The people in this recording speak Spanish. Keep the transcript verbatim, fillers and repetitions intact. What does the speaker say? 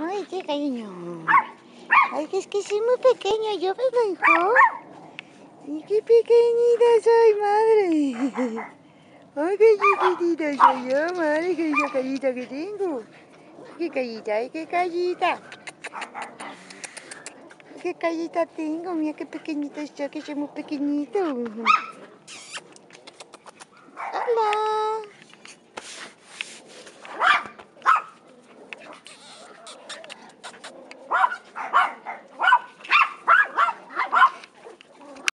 Ay, qué cariño. Ay, que es que soy muy pequeño, yo me manjo. Y qué pequeñita soy, madre. Ay, qué chiquitita soy yo, madre, qué callita que tengo. Qué callita, ay, qué callita. Qué callita tengo, mira qué pequeñita soy, que soy muy pequeñito.